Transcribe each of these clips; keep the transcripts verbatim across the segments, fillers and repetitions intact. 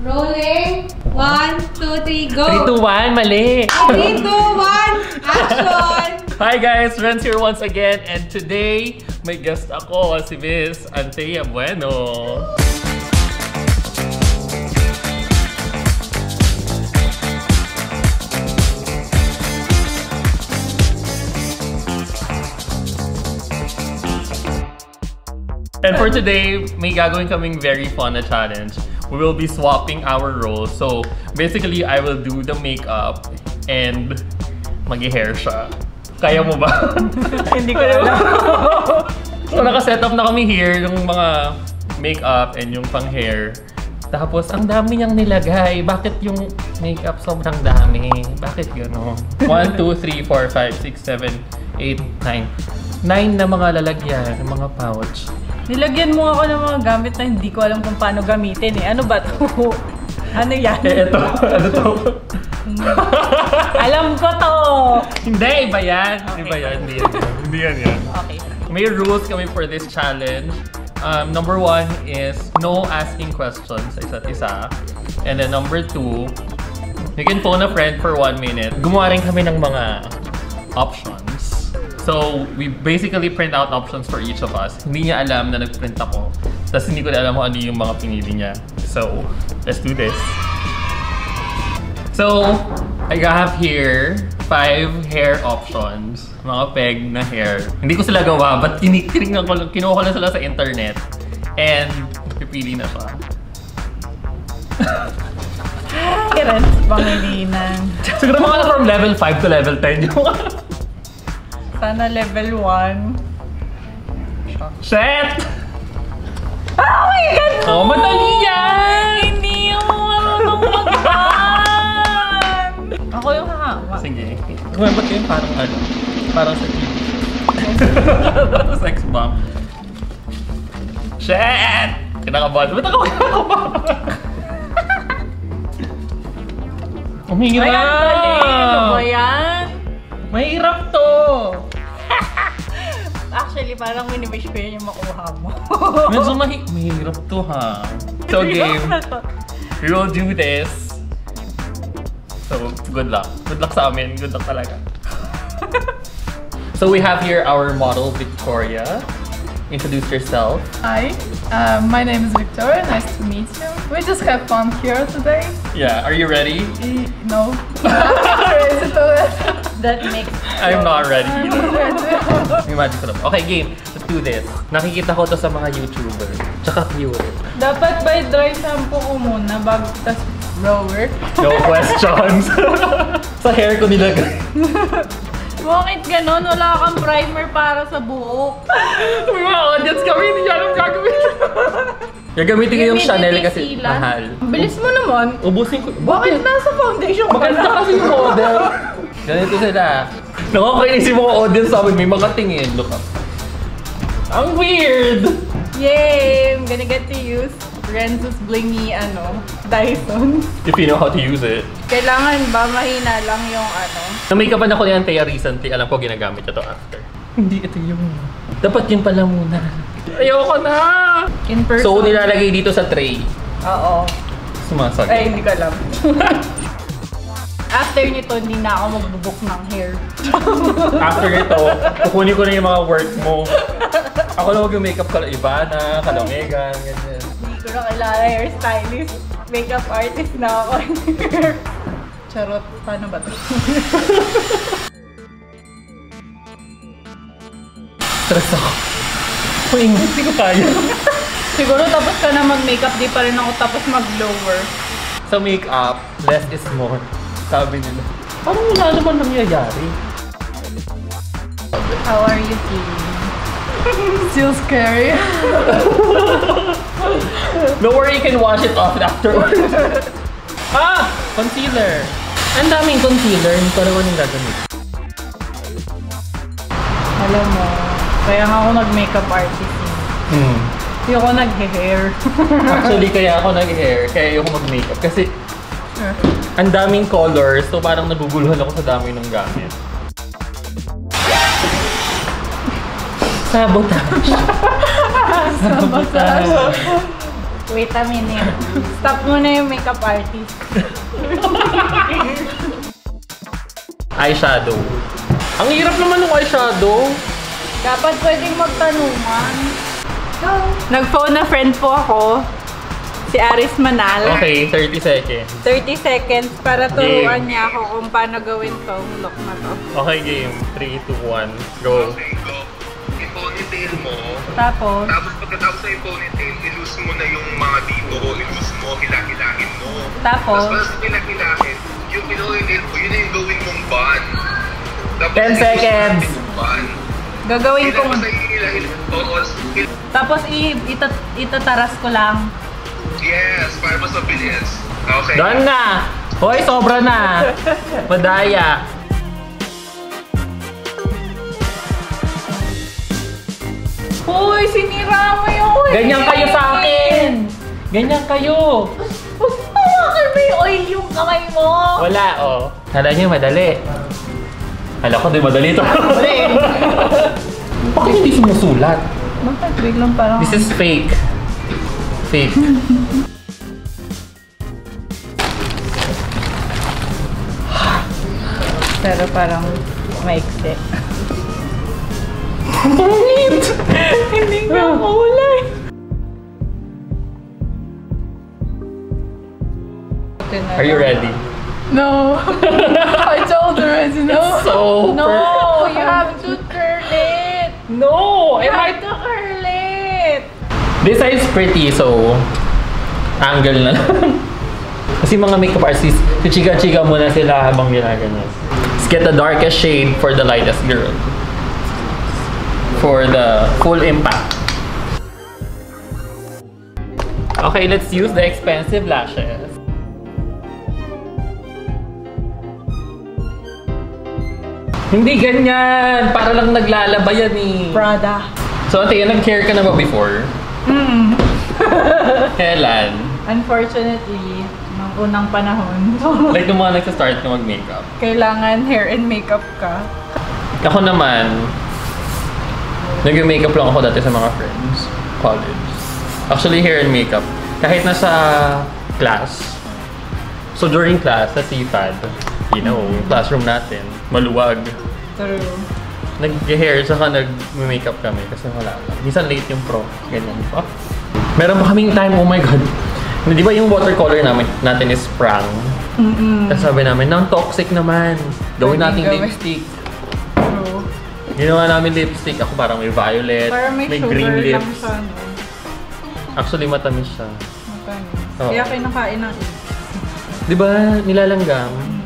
Rolling. One, two, three, go. Three, two, one. Mali. Three, two, one. Action. Hi guys, Renz here once again, and today may guest ako si Miss Anthea Bueno. And for today, may gagawin kaming very fun na challenge. We will be swapping our roles. So basically, I will do the makeup and mag-hair siya. Kaya mo ba? Hindi ko alam. So naka-setup na kami here yung mga makeup and yung pang-hair. Tapos ang dami niyang nilagay. Bakit yung makeup sobrang dami? Bakit gano'n? one, two, three, four, five, six, seven, eight, nine. nine na mga lalagyan, mga pouch. Nilagyan mo ako ng mga gamit na hindi ko alam kung paano gamitin eh. Ano ba to? Ano yan? Eh, ito. Ano to? Alam ko to! Hindi, iba yan. Okay. Iba yan. Hindi yan. Hindi yan yan. Okay. May rules kami for this challenge. Um, number one is no asking questions sa isa't isa. And then number two, you can phone a friend for one minute. Gumawa rin kami ng mga options. So, we basically print out options for each of us. Hindi niya alam na nag-print ako. Tapos hindi ko na alam kung ano yung mga pinili niya. So, let's do this. So, I have here five hair options. Mga peg na hair. Hindi ko sila gawa, but tinitingnan ko, kinuha ko lang sila sa internet. And, pipili na siya. Hi, Renz Pangilinan. Siguro mga na from level five to level ten yung sana level one. Shit! Oh my God! Oh, madali yan! Hindi ako marunong mag-ban! Ako yung hahawa. Sige. Kumain ba't yun parang ano? Parang sa T V. Parang sex bomb. Shit! Kinakabahan. Ba't ako kinakabahan? Umingi na! Ayan, dali! Ano ba yan? Mahirap to! Actually, parang mini-wish ko yun yung makuha mo. Medyo mahi mahirap to ha. So game, we will do this. So good luck. Good luck sa amin. Good luck talaga. So we have here our model, Victoria. Introduce yourself. Hi, uh, my name is Victoria. Nice to meet you. We just have fun here today. Yeah, are you ready? E no. Crazy to That makes I'm not ready. Imagine ko. Okay, game. Let's do this. Nakikita ko to sa mga YouTuber. Tsaka viewer. Dapat by dry shampoo ko muna bago tas blower. No questions. Sa hair ko nilagay. Bakit ganon? Wala kang primer para sa buhok. Mga audience kami, hindi niya alam gagawin. Gagamitin ko yung Chanel kasi mahal. Bilis mo naman. Ubusin ko. Bakit nasa foundation ko? Maganda kasi yung model. Ganito sila. Nakakainisip mga audience sa amin, may mga tingin. Look up. Ang weird! Yay! I'm gonna get to use Renz's blingy, ano, Dyson. If you know how to use it. Kailangan ba mahina lang yung ano? Na-makeupan ako ni Anthea recently. Alam ko ginagamit ito after. Hindi ito yung... Dapat yun pala muna. Ayoko na! In person. So, nilalagay dito sa tray. Oo. Sumasagay. Ay, hindi ko alam. After nito, hindi na ako magbubok ng hair. After nito, kukunin ko na yung mga work mo. Ako lang huwag yung makeup kala Ivana, kala Megan, ganyan. Hindi ko na kailangan hairstylist. Makeup artist na ako. Charot, paano ba ito? Stress ako. Uy, hindi ko kaya. Siguro tapos ka na mag-makeup, di pa rin ako tapos mag-blower. Sa makeup, less is more. Sabi nila. Parang wala naman nangyayari. How are you feeling? Still scary. No worry, you can wash it off afterwards. Ah! Concealer. Ang daming concealer. Hindi ko naman yung gagamit. Alam mo, kaya nga ako nag-makeup artist. Hmm. Hindi ako nag-hair. Actually, kaya ako nag-hair. Kaya ako mag-makeup. Kasi... Uh. Ang daming colors, so parang naguguluhan ako sa dami ng gamit. Sabotage. Sabotage. Wait a minute. Stop muna yung makeup artist. Eyeshadow. Ang hirap naman ng eyeshadow. Dapat pwedeng magtanungan. Go! Nag-phone na friend po ako. Si Aris Manal. Okay, thirty seconds. thirty seconds para turuan game. Niya ako kung paano gawin tong look na to. Okay, game. three, two, one, go. Okay, go. I-ponytail mo. Tapos? Tapos pagkatapos na i-ponytail, i-loose mo na yung mga dito. I-loose mo, hilahilahin mo. Tapos? Tapos pala sa hilahilahin, yung pinoytail mo, yun na yung gawin mong bun. Tapos, ten seconds. Gagawin kong... Tapos itataras ko lang. Yes, para mas mabilis. Okay. Doon na! Hoy, sobra na! Madaya! Hoy, sinira mo yung oil! Ganyan kayo sa akin! Ganyan kayo! Bakit may oil yung kamay mo? Wala, oh. Hala nyo, madali. Hala ko, di madali ito. Bakit hindi sumusulat? Bakit biglang parang... This is fake. Fake. Pero parang maikse. Bungit! Hindi nga maulay! Are you ready? No! I told her I said no! It's so no! Perfect. You have to curl it! No! You have to curl it! This side's pretty, so angle na lang. Kasi mga makeup artists, chichika-chika muna sila habang ginagano. Let's get the darkest shade for the lightest girl. For the full impact. Okay, let's use the expensive lashes. Hindi ganyan! Para lang naglalaba yan eh. Prada. So, Anthea, nag-care ka na ba before? Mm-mm. Kailan? Unfortunately, nung unang panahon. Like nung mga nagsastart ka mag-makeup? Kailangan hair and makeup ka. Ako naman, nag-makeup lang ako dati sa mga friends. College. Actually, hair and makeup. Kahit nasa class. So during class, sa T F A D, you know, yung classroom natin, maluwag. True. Nag-hair, saka nag-makeup kami kasi wala lang. Minsan late yung pro. Ganyan pa. Meron pa kaming time, oh my god. Di ba yung watercolor namin, natin is prang? Mm-mm. Tapos sabi namin, nang toxic naman. Gawin natin lipstick. True. Ginawa namin lipstick. Ako parang may violet, parang may, may green lips. Siya, no? Actually, matamis siya. Matamis. Oh. Kaya kayo nakain ng ito. Di ba nilalanggam? Mm.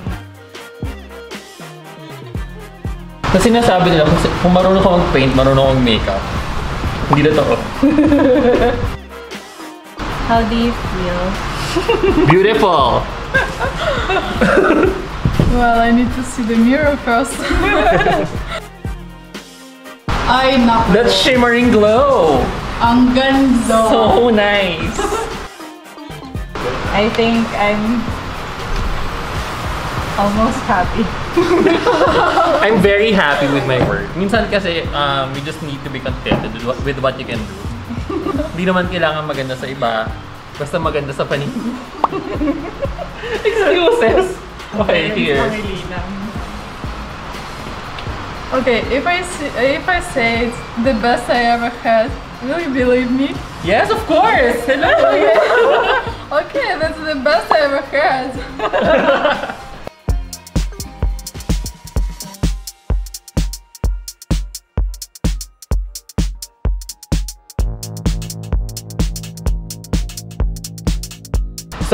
Kasi nasabi nila, kung marunong ka mag-paint, marunong kang makeup. Hindi na to. How do you feel? Beautiful! Well, I need to see the mirror first. Ay, naku. That shimmering glow! Ang ganda! So nice! I think I'm almost happy. I'm very happy with my work. Minsan kasi, um, we just need to be contented with what you can do. Hindi naman kailangan maganda sa iba, basta maganda sa paningin. Excuses! Okay, here. Okay, if I, if I say it's the best I ever had, will you believe me? Yes, of course! Hello! Okay, that's the best I ever had.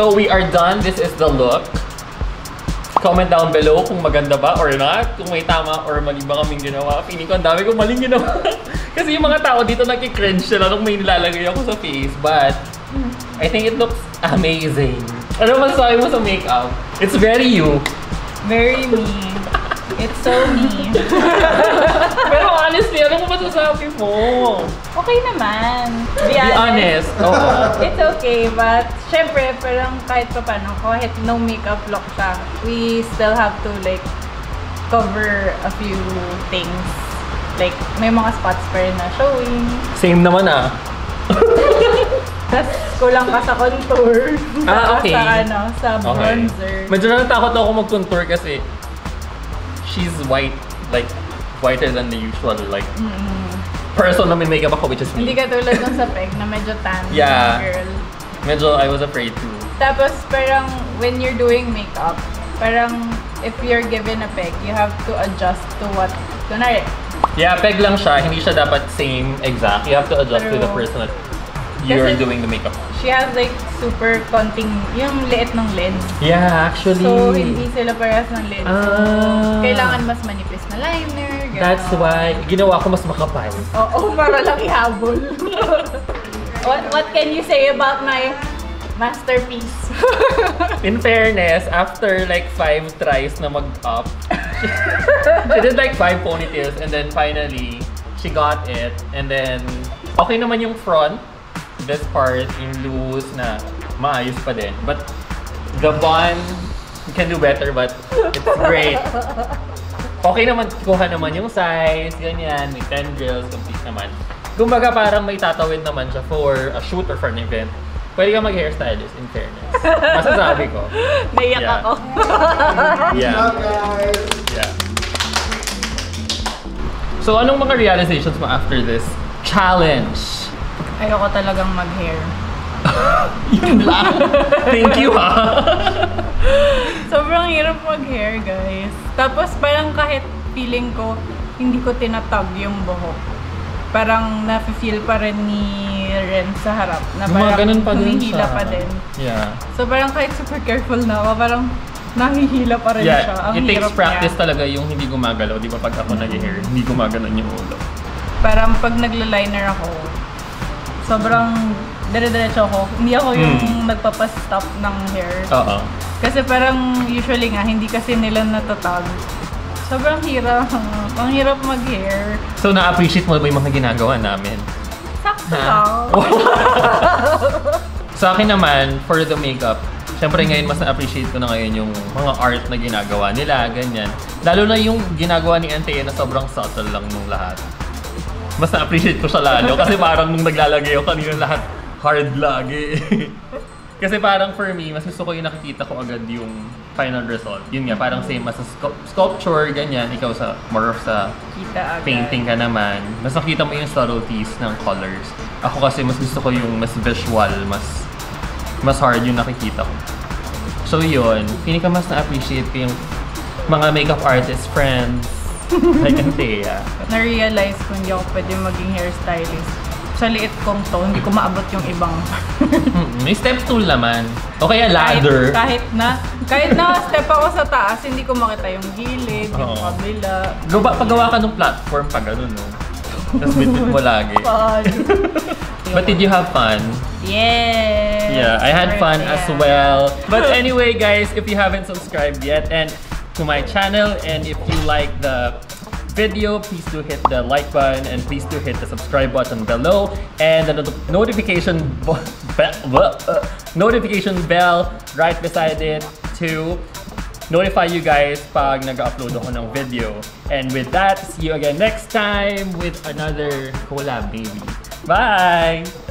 So we are done. This is the look. Comment down below kung maganda ba or not. Kung may tama or mali ba kaming ginawa. Feeling ko ang dami kong maling ginawa. Kasi yung mga tao dito nakikringe sila nung may nilalagay ako sa face. But I think it looks amazing. Ano masasabi mo sa makeup? It's very you. Very me. It's so me. Pero honestly, ano kung masasabi mo? Okay naman. Be honest. Be honest. Oh. It's okay, but syempre, parang kahit pa paano, kahit no makeup look siya, we still have to like cover a few things. Like, may mga spots pa rin na showing. Same naman ah. Tapos kulang ka sa contour. Ah, okay. Sa ano, sa bronzer. Okay. Medyo natakot ako mag-contour kasi she's white, like whiter than the usual, like mm-hmm. person na may makeup ako, which is me. Hindi ka tulad ng sa peg na medyo tan yeah, girl. Medyo I was afraid too. Tapos parang when you're doing makeup, parang if you're given a peg, you have to adjust to what kunwari. Yeah, peg lang siya. Hindi siya dapat same exact. You have to adjust pero, to the person that you're doing the makeup. She has like super konting, yung liit ng lens. Yeah, actually. So, hindi sila parehas ng lens. Uh, Kailangan mas manipis na liner. Gano. That's why, ginawa ko mas makapal. Oo, oh, oh, para lang ihabol. what, what can you say about my masterpiece? In fairness, after like five tries na mag-up, she, she did like five ponytails and then finally, she got it. And then, okay naman yung front. This part, yung loose na maayos pa din. But the bond can do better but it's great. Okay naman, kuha naman yung size, ganyan. May tendrils, complete naman. Kumbaga parang may tatawid naman siya for a shoot or for an event. Pwede ka mag-hairstylist, in fairness. Masasabi ko. Naiyak yeah. ako. yeah. yeah. So, anong mga realizations mo after this challenge? Ayoko talagang mag-hair. Yun lang. Thank you, ha? Sobrang hirap mag-hair, guys. Tapos parang kahit feeling ko, hindi ko tinatag yung buhok. Parang nafe-feel pa rin ni Ren sa harap. Na parang humihila pa, pa din. Yeah. So parang kahit super careful na ako, parang nahihila pa rin yeah. siya. Ang it takes practice niya. Talaga yung hindi gumagalaw. Di ba pag ako nag-hair, hindi gumagalaw yung ulo. Parang pag nagla-liner ako, sobrang dire-diretso ako. Hindi ako yung mm. nagpapastop ng hair. Uh-oh. Kasi parang usually nga, hindi kasi nila natatag. Sobrang hirap. Ang hirap mag-hair. So na-appreciate mo ba yung mga ginagawa namin? Sakto lang. Sa akin naman, for the makeup, siyempre ngayon mas na-appreciate ko na ngayon yung mga art na ginagawa nila, ganyan. Lalo na yung ginagawa ni Anthea na sobrang subtle lang nung lahat. Mas na-appreciate ko siya lalo kasi parang nung naglalagay ako kanina lahat hard lagi. Kasi parang for me, mas gusto ko yung nakikita ko agad yung final result. Yun nga, parang same mas sa sculpture, ganyan. Ikaw sa more of sa kita painting ka naman. Mas nakita mo yung subtleties ng colors. Ako kasi mas gusto ko yung mas visual, mas mas hard yung nakikita ko. So yun, pinaka mas na-appreciate ko yung mga makeup artist friends. Like Anthea. Na-realize ko hindi ako pwede maging hairstylist. Sa liit kong to, hindi ko maabot yung ibang mm, may step tool naman. O kaya ladder. Kahit, kahit na, kahit na step ako sa taas, hindi ko makita yung gilid, uh-oh. Yung kabila. Gaba, paggawa ka ng platform pa ganun, no? Tapos bitbit mo lagi. But did you have fun? Yes! Yeah, I had fun yeah. as well. But anyway guys, if you haven't subscribed yet and to my channel, and if you like the video, please do hit the like button and please do hit the subscribe button below and the not notification be uh, notification bell right beside it to notify you guys pag nag-upload ako ng video. And with that, see you again next time with another collab, baby. Bye.